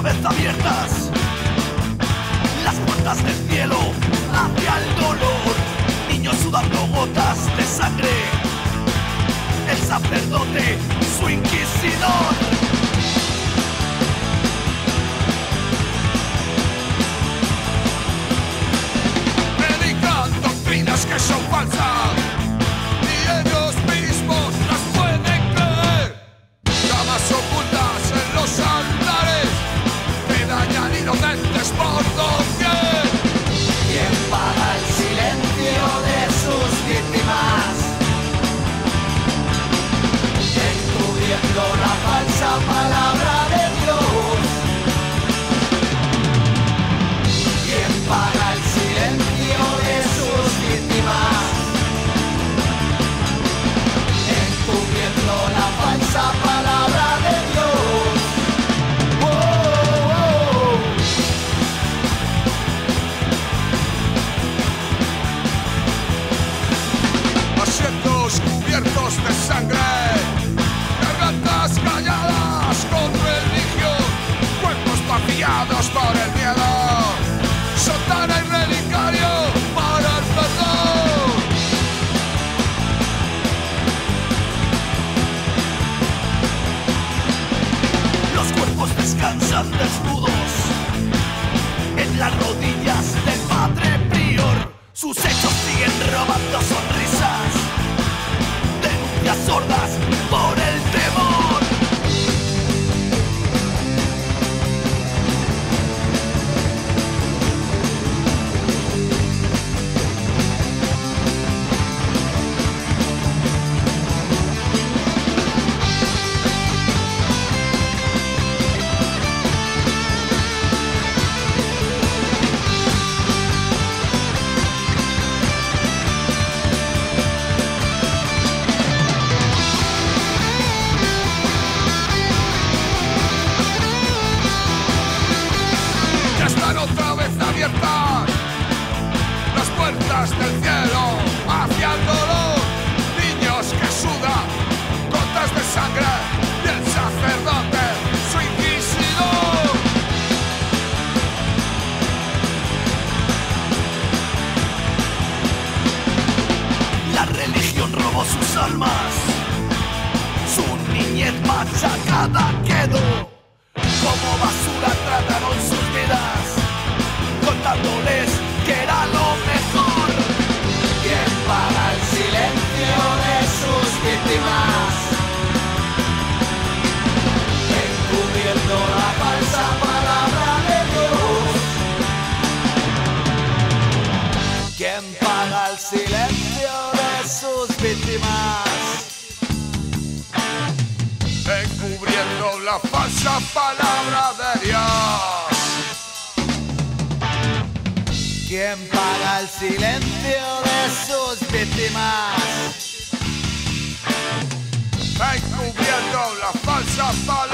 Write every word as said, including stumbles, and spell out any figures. otra vez abiertas las puertas del cielo hacia el dolor. Niños sudando gotas de sangre, el sacerdote, su inquisidor. Que son falsas y ellos mismos las pueden creer. Llamas ocultas en los altares que dañan inocentes por doquier. ¿Quién paga el silencio de sus víctimas, encubriendo la falsa palabra de Dios? ¿Quién paga el silencio de sus víctimas, encubriendo la falsa palabra de Dios? Oh, oh, oh. Asientos cubiertos de sangre, gargantas calladas con religión, cuerpos vaciados por el miedo, sotana y relicario para el perdón. Los cuerpos descansan desnudos en las rodillas del padre prior. Sus hechos siguen robando sonrisas, denuncias sordas por el temor. That's not